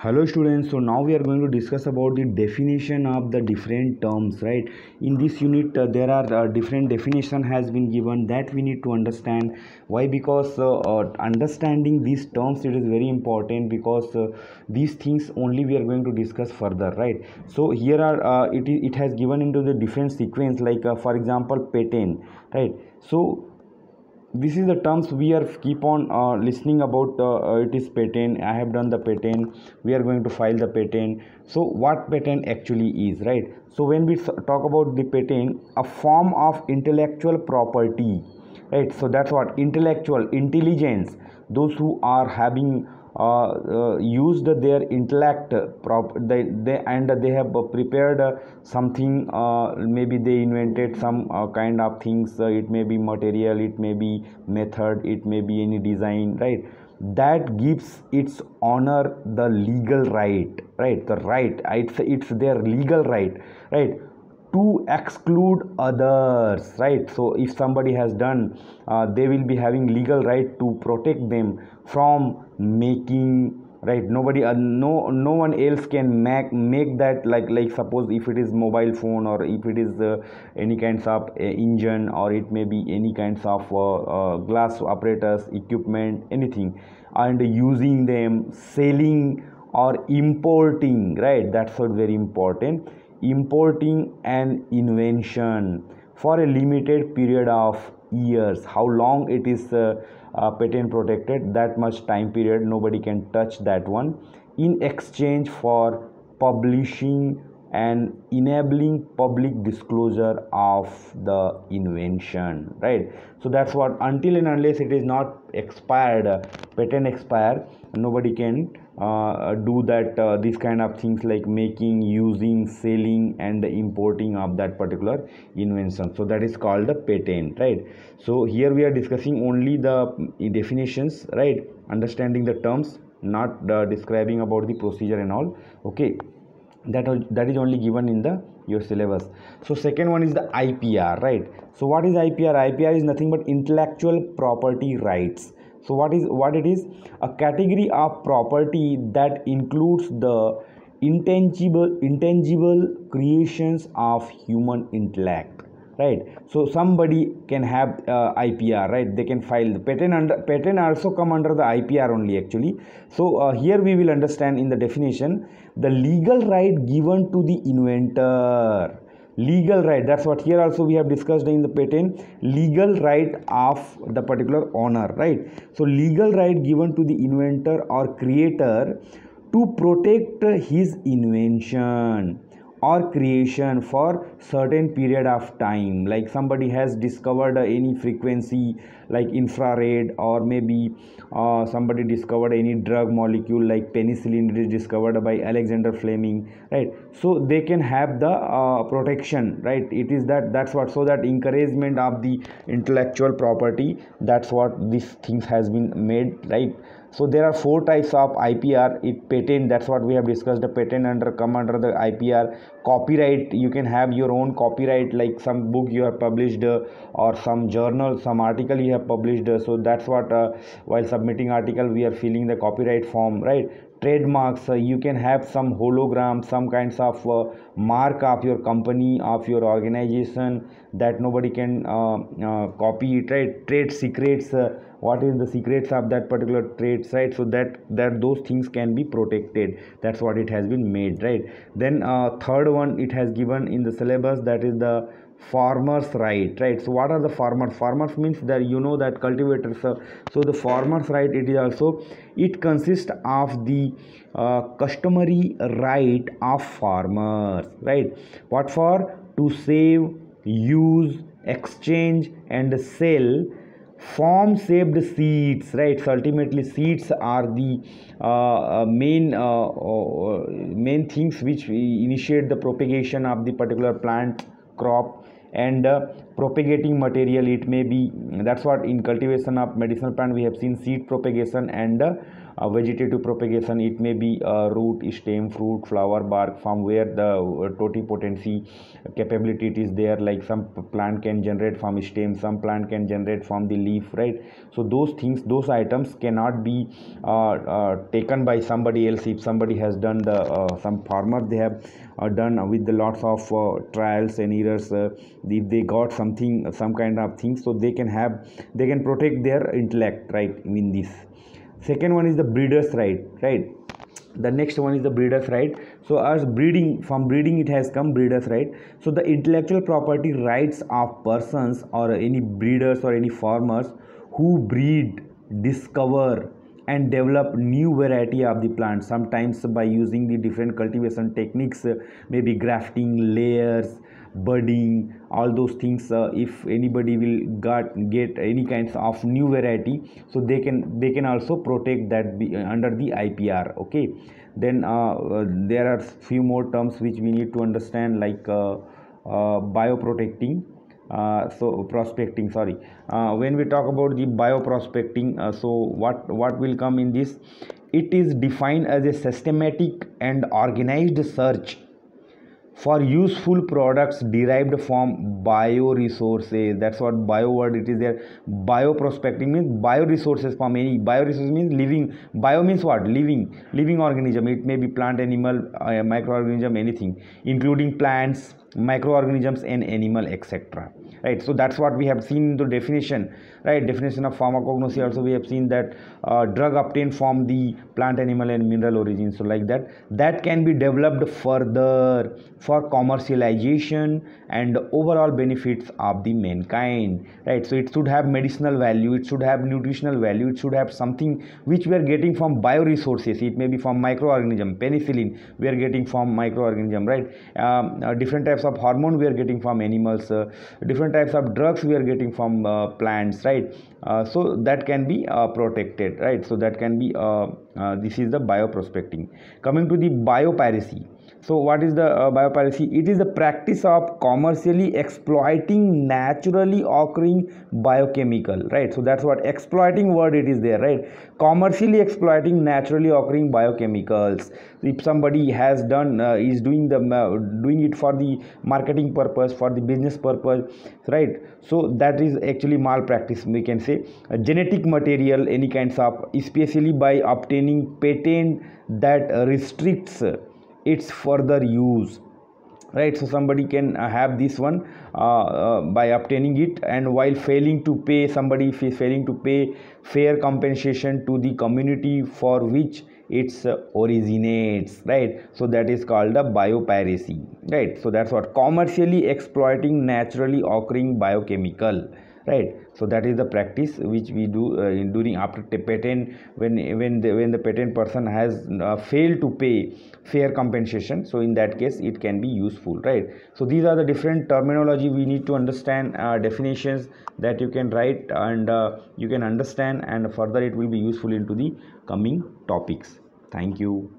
Hello students, so now we are going to discuss about the definition of the different terms, right? In this unit there are different definition has been given that we need to understand. Why? Because understanding these terms, it is very important, because these things only we are going to discuss further, right? So here are it has given into the different sequence, like for example patent, right? So this is the terms we are keep on listening about. It is patent, I have done the patent, we are going to file the patent. So what patent actually is, right? So when we talk about the patent, a form of intellectual property, right? So that's what intellectual intelligence, those who are having used their intellect, they have prepared something, maybe they invented some kind of things, it may be material, it may be method, it may be any design, right? That gives its owner the legal right, right? The right, it's their legal right, right, to exclude others, right? So if somebody has done, they will be having legal right to protect them from making, right? Nobody, no one else can make that, like suppose if it is mobile phone, or if it is any kinds of engine, or it may be any kinds of glass apparatus, equipment, anything, and using them, selling or importing, right? That's what very important. Importing an invention for a limited period of years. How long it is patent protected, that much time period, nobody can touch that one, in exchange for publishing and enabling public disclosure of the invention, right? So that's what, until and unless it is not expired, patent expire, nobody can do that, these kind of things like making, using, selling and importing of that particular invention. So that is called the patent, right? So here we are discussing only the definitions, right? Understanding the terms, not describing about the procedure and all. Okay, that is only given in the your syllabus. So second one is the IPR, right? So what is IPR? IPR is nothing but intellectual property rights. So what it is? A category of property that includes the intangible creations of human intellect, right? So somebody can have IPR, right? They can file the patent. Patent also come under the IPR only actually. So here we will understand in the definition, the legal right given to the inventor. Legal right, that's what here also we have discussed in the patent, legal right of the particular owner, right? So legal right given to the inventor or creator to protect his invention or creation for certain period of time. Like somebody has discovered any frequency like infrared, or maybe somebody discovered any drug molecule like penicillin, it is discovered by Alexander Fleming, right? So they can have the protection, right? It is that's what. So that encouragement of the intellectual property, that's what these things has been made, right? So there are four types of IPR. Patent, that's what we have discussed, the patent come under the IPR. Copyright, you can have your own copyright, like some book you have published, or some journal, some article you have published. So that's what, while submitting article we are filling the copyright form, right? Trademarks, you can have some hologram, some kinds of mark of your company, of your organization, that nobody can copy, right? Trade secrets, what is the secrets of that particular trade, right? So that those things can be protected, that's what it has been made, right? Then third one it has given in the syllabus, that is the farmers right, right? So what are the farmers means that, you know, that cultivators. So the farmers right, it is also, it consists of the customary right of farmers, right? What for? To save, use, exchange and sell form saved seeds, right? So ultimately seeds are the main things which initiate the propagation of the particular plant, crop and propagating material, it may be. That's what in cultivation of medicinal plant we have seen seed propagation and vegetative propagation, it may be root, stem, fruit, flower, bark, from where the totipotency capability it is there. Like some plant can generate from stem, some plant can generate from the leaf, right? So those things, those items cannot be taken by somebody else. If somebody has done the some farmer, they have done with the lots of trials and errors, if they got something, some kind of thing, so they can have, they can protect their intellect, right? In this second one is the breeder's right, right? The next one is the breeder's right. So as breeding, from breeding it has come breeder's right. So the intellectual property rights of persons or any breeders or any farmers who breed, discover and develop new variety of the plant, sometimes by using the different cultivation techniques, maybe grafting, layers, budding, all those things. If anybody will get any kinds of new variety, so they can also protect that under the IPR. okay, then there are few more terms which we need to understand, like bioprotecting, prospecting, sorry. When we talk about the bioprospecting, so what will come in this? It is defined as a systematic and organized search for useful products derived from bioresources. That's what bio word it is there. Bioprospecting means bioresources from any, bioresources means living, bio means what? Living organism. It may be plant, animal, microorganism, anything, including plants, microorganisms and animal, etc. Right, so that's what we have seen in the definition, right? Definition of pharmacognosy also we have seen that drug obtained from the plant, animal and mineral origin, so like that can be developed further for commercialization and overall benefits of the mankind, right? So it should have medicinal value, it should have nutritional value, it should have something which we are getting from bioresources. It may be from microorganism, penicillin we are getting from microorganism, right? Different types of hormone we are getting from animals, different types of drugs we are getting from plants, right? So that can be protected, right? So that can be this is the bioprospecting. Coming to the biopiracy. So what is the biopiracy? It is the practice of commercially exploiting naturally occurring biochemical, right? So that's what exploiting word it is there, right? Commercially exploiting naturally occurring biochemicals. If somebody has done is doing the doing it for the marketing purpose, for the business purpose, right? So that is actually malpractice, we can say. Genetic material, any kinds of, especially by obtaining patent that restricts its further use, right? So somebody can have this one by obtaining it, and while failing to pay, somebody is failing to pay fair compensation to the community for which it originates, right? So that is called the biopiracy, right? So that's what, commercially exploiting naturally occurring biochemical, right? So that is the practice which we do during, after the patent, when the patent person has failed to pay fair compensation. So in that case it can be useful, right? So these are the different terminology we need to understand, definitions that you can write and you can understand, and further it will be useful into the coming topics. Thank you.